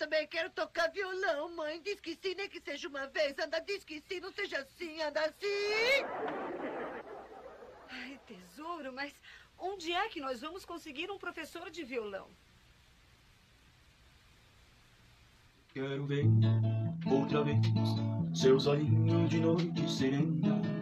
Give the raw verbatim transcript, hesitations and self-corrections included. também quero tocar violão, mãe. Diz que sim, nem que seja uma vez. Anda, diz que sim, não seja assim, anda assim. Ai, tesouro, mas onde é que nós vamos conseguir um professor de violão? Quero ver outra vez seus olhinhos de noite serena.